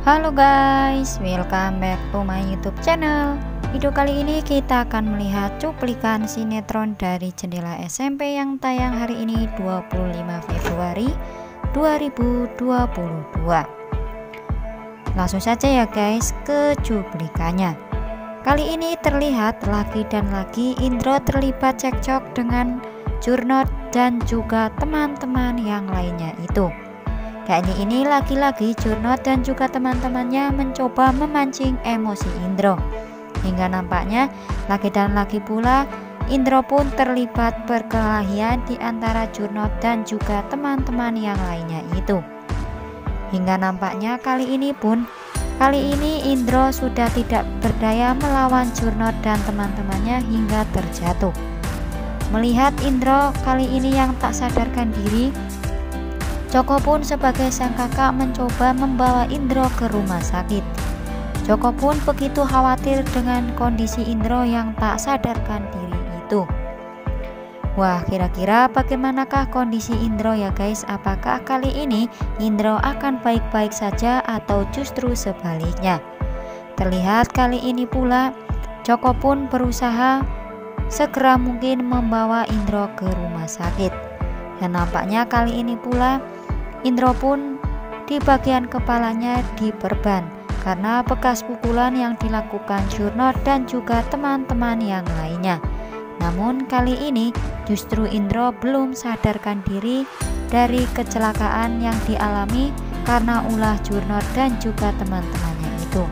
Halo guys, welcome back to my YouTube channel. Video kali ini kita akan melihat cuplikan sinetron dari Jendela SMP yang tayang hari ini 25 Februari 2022. Langsung saja ya guys ke cuplikannya. Kali ini terlihat lagi dan lagi Indro terlibat cekcok dengan Jurno dan juga teman-teman yang lainnya itu. Kali ini lagi-lagi Jurno dan juga teman-temannya mencoba memancing emosi Indro. Hingga nampaknya lagi dan lagi pula Indro pun terlibat perkelahian di antara Jurno dan juga teman-teman yang lainnya itu. Hingga nampaknya kali ini Indro sudah tidak berdaya melawan Jurno dan teman-temannya hingga terjatuh. Melihat Indro kali ini yang tak sadarkan diri, Joko pun sebagai sang kakak mencoba membawa Indro ke rumah sakit. Joko pun begitu khawatir dengan kondisi Indro yang tak sadarkan diri itu. Wah, kira-kira bagaimanakah kondisi Indro ya guys? Apakah kali ini Indro akan baik-baik saja atau justru sebaliknya? Terlihat kali ini pula Joko pun berusaha segera mungkin membawa Indro ke rumah sakit. Dan nampaknya kali ini pula Indro pun di bagian kepalanya diperban karena bekas pukulan yang dilakukan Jurno dan juga teman-teman yang lainnya. Namun kali ini justru Indro belum sadarkan diri dari kecelakaan yang dialami karena ulah Jurno dan juga teman-temannya itu.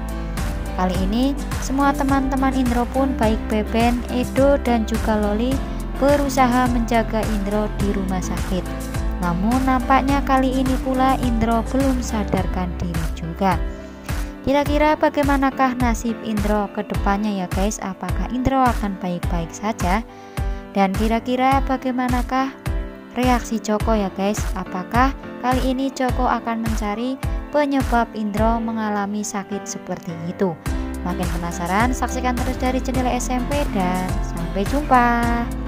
Kali ini semua teman-teman Indro pun baik Beben, Edo dan juga Loli berusaha menjaga Indro di rumah sakit. Namun nampaknya kali ini pula Indro belum sadarkan diri juga. Kira-kira bagaimanakah nasib Indro ke depannya ya guys? Apakah Indro akan baik-baik saja? Dan kira-kira bagaimanakah reaksi Joko ya guys? Apakah kali ini Joko akan mencari penyebab Indro mengalami sakit seperti itu? Makin penasaran? Saksikan terus dari Jendela SMP dan sampai jumpa.